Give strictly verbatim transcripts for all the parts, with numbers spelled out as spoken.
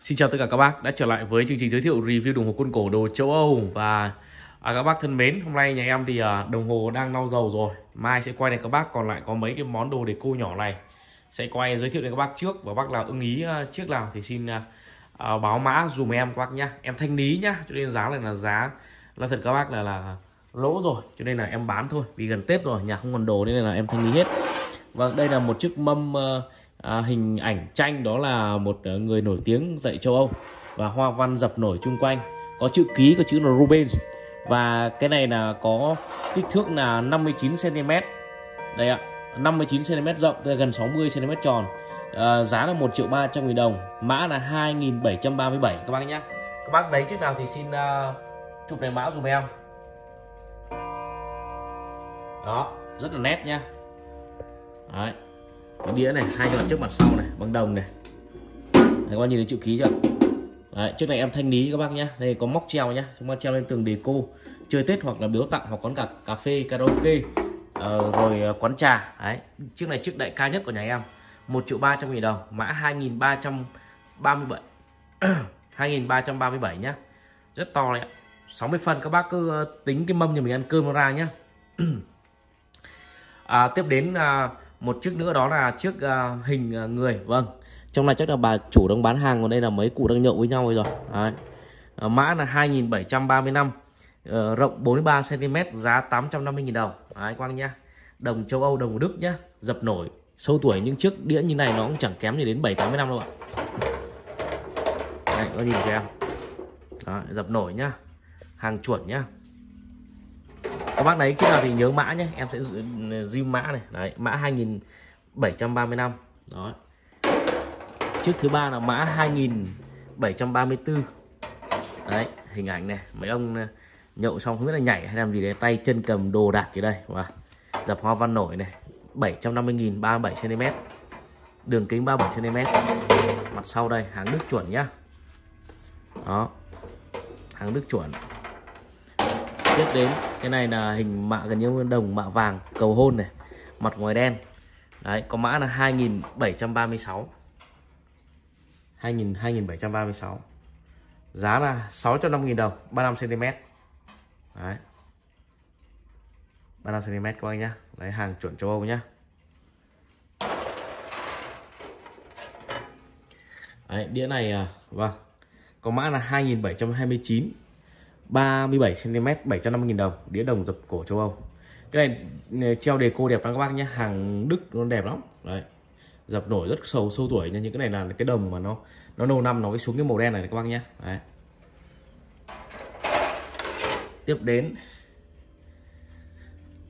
Xin chào tất cả các bác đã trở lại với chương trình giới thiệu review đồng hồ quân cổ đồ châu Âu. Và à, các bác thân mến, hôm nay nhà em thì à, đồng hồ đang lau dầu rồi, mai sẽ quay đến các bác. Còn lại có mấy cái món đồ để cô nhỏ này sẽ quay giới thiệu đến các bác trước, và bác nào ưng ý à, chiếc nào thì xin à, à, báo mã dùm em các bác nhá. Em thanh lý nhá, cho nên giá này là giá là thật các bác là là lỗ rồi, cho nên là em bán thôi, vì gần Tết rồi nhà không còn đồ nên là em thanh lý hết. Và đây là một chiếc mâm à, À, hình ảnh tranh, đó là một người nổi tiếng tại châu Âu và hoa văn dập nổi chung quanh, có chữ ký, có chữ là Rubens. Và cái này là có kích thước là năm mươi chín xăng ti mét đây ạ, năm mươi chín xăng ti mét rộng, gần sáu mươi xăng ti mét tròn. à, Giá là một triệu ba trăm nghìn đồng, mã là hai nghìn bảy trăm ba mươi bảy các bác nhé. Các bác lấy chiếc nào thì xin uh, chụp này mã dùm em. Đó, rất là nét nhá. Đấy, cái đĩa này hai cái mặt trước mặt sau này bằng đồng này. Đấy, các bác nhìn thấy chữ ký chưa? Đấy, trước này em thanh lý các bác nhá. Đây có móc treo nhá, chúng ta treo lên tường đề cô chơi Tết hoặc là biếu tặng, hoặc còn cả cà phê, karaoke, ờ, rồi quán trà. Đấy, chiếc này chiếc đại ca nhất của nhà em, một triệu ba trăm nghìn đồng, mã hai nghìn ba trăm ba mươi bảy hai nghìn ba trăm ba mươi bảy nhá. Rất to đấy ạ, sáu mươi phân. Các bác cứ tính cái mâm nhà mình ăn cơm nó ra nhá. à, Tiếp đến à, một chiếc nữa, đó là chiếc uh, hình uh, người. Vâng, trong này chắc là bà chủ đang bán hàng, còn đây là mấy cụ đang nhậu với nhau rồi. Đấy. Uh, mã là hai nghìn bảy trăm ba mươi lăm, uh, rộng bốn mươi ba xăng ti mét, giá tám trăm năm mươi nghìn đồng. Đấy, quang nhá, đồng châu Âu, đồng Đức nhá, dập nổi, sâu tuổi. Những chiếc đĩa như này nó cũng chẳng kém gì đến bảy tám mươi năm đâu ạ. Đấy, có nhìn cho em. Đấy, dập nổi nhá, hàng chuẩn nhá. Các bác lấy chiếc nào thì nhớ mã nhé, em sẽ ghi mã này. Đấy, mã hai nghìn bảy trăm ba mươi lăm. Đó. Chiếc thứ ba là mã hai nghìn bảy trăm ba mươi tư. Đấy, hình ảnh này, mấy ông nhậu xong không biết là nhảy hay làm gì đấy, tay chân cầm đồ đạc ở đây. Và dập hoa văn nổi này, bảy trăm năm mươi nghìn, ba mươi bảy xăng ti mét. Đường kính ba mươi bảy xăng ti mét. Mặt sau đây, hàng Đức chuẩn nhá. Đó. Hàng Đức chuẩn. Tiếp đến cái này là hình mạ gần như đồng, mạ vàng cầu hôn này, mặt ngoài đen. Đấy, có mã là hai nghìn bảy trăm ba mươi sáu, hai nghìn bảy trăm ba mươi sáu, giá là sáu trăm năm mươi nghìn đồng, ba mươi lăm xăng ti mét. Đấy, ba mươi lăm xăng ti mét các anh nhá. Đấy, hàng chuẩn châu Âu nhá. Đấy, đĩa này vâng, có mã là hai nghìn bảy trăm hai mươi chín, ba mươi bảy xăng ti mét, bảy trăm năm mươi nghìn đồng, đĩa đồng dập cổ châu Âu. Cái này treo đề cô đẹp lắm các bác nhé, hàng Đức nó đẹp lắm. Đấy, dập nổi rất sâu sâu tuổi nha. Những cái này là cái đồng mà nó nó lâu năm nó cái xuống cái màu đen này, này các bác nhé. Đấy. Tiếp đến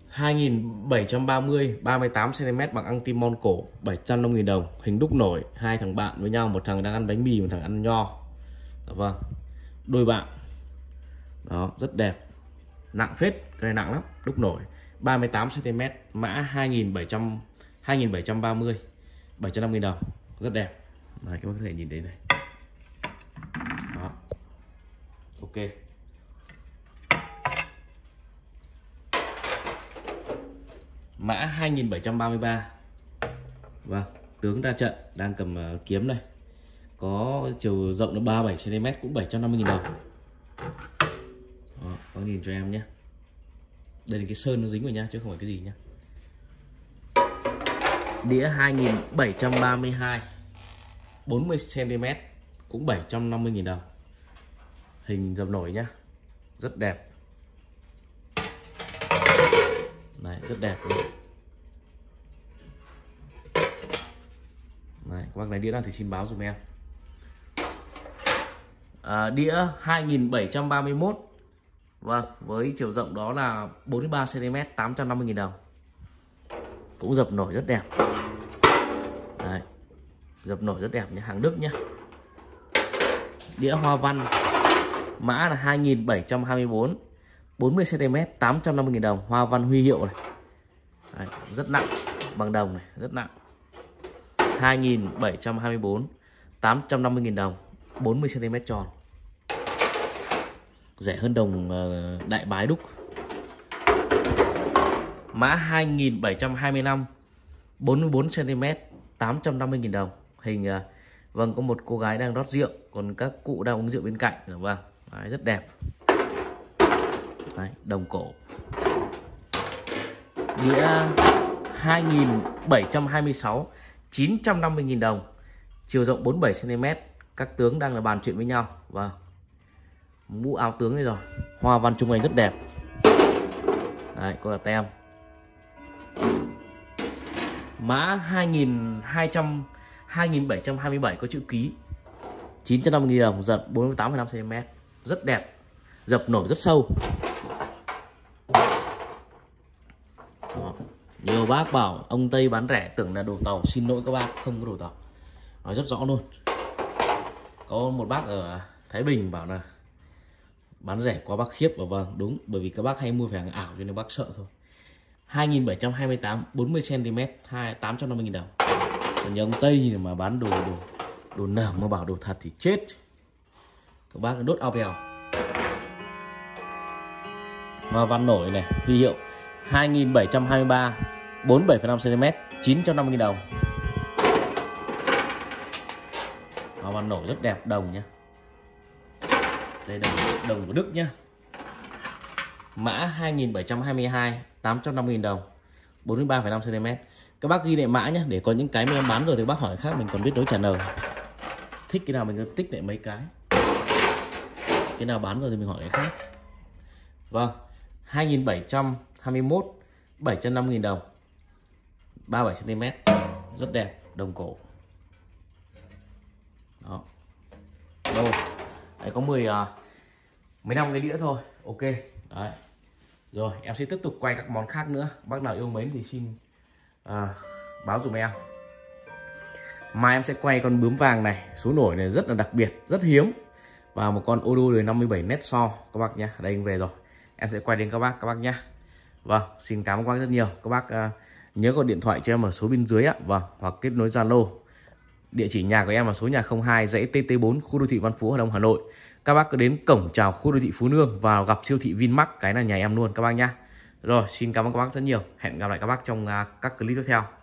hai nghìn bảy trăm ba mươi, ba mươi tám xăng ti mét bằng Antimon cổ, bảy trăm năm mươi nghìn đồng, hình đúc nổi, hai thằng bạn với nhau, một thằng đang ăn bánh mì, một thằng ăn nho. Vâng, đôi bạn. Đó, rất đẹp. Nặng phết, cái này nặng lắm, đúc nổi, ba mươi tám xăng ti mét, mã hai nghìn bảy trăm, hai nghìn bảy trăm ba mươi, bảy trăm năm mươi nghìn đồng, rất đẹp. Đấy, các bác có thể nhìn thấy này. Đó. Ok. Mã hai nghìn bảy trăm ba mươi ba. Vâng, tướng ra trận đang cầm uh, kiếm đây. Có chiều rộng là ba mươi bảy xăng ti mét, cũng bảy trăm năm mươi nghìn đồng. Các nhìn cho em nhé. Đây là cái sơn nó dính vào nha, chứ không phải cái gì nhá. Đĩa hai nghìn bảy trăm ba mươi hai, bốn mươi xăng ti mét, cũng bảy trăm năm mươi nghìn đồng. Hình dập nổi nhá, rất đẹp. Đấy, rất đẹp. Đấy, các bác lấy đĩa nào thì xin báo dùm em. à, Đĩa hai nghìn bảy trăm ba mươi mốt. Vâng, với chiều rộng đó là bốn mươi ba xăng ti mét, tám trăm năm mươi nghìn đồng. Cũng dập nổi rất đẹp. Đấy, dập nổi rất đẹp nhé, hàng Đức nhé. Đĩa hoa văn, mã là hai nghìn bảy trăm hai mươi bốn, bốn mươi xăng ti mét, tám trăm năm mươi nghìn đồng, hoa văn huy hiệu này. Đấy, rất nặng, bằng đồng này, rất nặng. Hai nghìn bảy trăm hai mươi bốn, tám trăm năm mươi nghìn đồng, bốn mươi xăng ti mét tròn, rẻ hơn đồng Đại Bái đúc. Mã hai nghìn bảy trăm hai mươi lăm, bốn mươi bốn xăng ti mét, tám trăm năm mươi nghìn đồng, hình Vâng, có một cô gái đang rót rượu, còn các cụ đang uống rượu bên cạnh. Vâng, đấy, rất đẹp. Đấy, đồng cổ. Đĩa hai nghìn bảy trăm hai mươi sáu, chín trăm năm mươi nghìn đồng, chiều rộng bốn mươi bảy xăng ti mét. Các tướng đang là bàn chuyện với nhau. Vâng, mũ áo tướng đây rồi. Hoa văn trung ảnh rất đẹp. Đấy, có là tem. Mã hai nghìn hai trăm, hai nghìn bảy trăm hai mươi bảy có chữ ký, chín trăm năm mươi nghìn đồng, dập bốn mươi tám phẩy năm xăng ti mét, rất đẹp, dập nổi rất sâu. Đó. Nhiều bác bảo ông Tây bán rẻ tưởng là đồ tàu, xin lỗi các bác, không có đồ tàu, nói rất rõ luôn. Có một bác ở Thái Bình bảo là bán rẻ quá bác khiếp, và vâng đúng, bởi vì các bác hay mua phải hàng ảo cho nên bác sợ thôi. Hai nghìn bảy trăm hai mươi tám, bốn mươi xăng ti mét, tám trăm năm mươi nghìn đồng. Còn nhà ông Tây mà bán đồ đồ đồ nở mà bảo đồ thật thì chết. Các bác đốt ao bèo. Hoa văn nổi này, huy hiệu hai nghìn bảy trăm hai mươi ba, bốn mươi bảy phẩy năm xăng ti mét, chín trăm năm mươi nghìn đồng. Hoa văn nổi rất đẹp, đồng nhá. Đây, đồng, đồng của Đức nhá. Mã hai nghìn bảy trăm hai mươi hai, tám trăm năm mươi nghìn đồng, bốn mươi ba phẩy năm xăng ti mét. Các bác ghi lại mã nhé, để có những cái mình bán rồi thì bác hỏi khác mình còn biết đối trả lời. Thích cái nào mình tích lại mấy cái, cái nào bán rồi thì mình hỏi cái khác. Vâng, hai nghìn bảy trăm hai mươi mốt, bảy trăm năm mươi nghìn đồng, ba mươi bảy xăng ti mét, rất đẹp, đồng cổ. Đó. Đâu? Đấy, có mười, mười lăm cái đĩa thôi. Ok. Đấy. Rồi em sẽ tiếp tục quay các món khác nữa. Bác nào yêu mến thì xin à, báo dùm em. Mai em sẽ quay con bướm vàng này, số nổi này rất là đặc biệt, rất hiếm. Và một con ô đô đời năm mươi bảy nét so các bác nhé. Đây anh về rồi, em sẽ quay đến các bác các bác nhé. Vâng, xin cảm ơn các bác rất nhiều. Các bác à, nhớ gọi điện thoại cho em ở số bên dưới ạ. Vâng, hoặc kết nối Zalo. Địa chỉ nhà của em là số nhà không hai, dãy tê tê bốn, khu đô thị Văn Phú, Hà Đông, Hà Nội. Các bác cứ đến cổng chào khu đô thị Phú Nương và gặp siêu thị Vinmark, cái là nhà em luôn các bác nhá. Rồi, xin cảm ơn các bác rất nhiều. Hẹn gặp lại các bác trong các clip tiếp theo.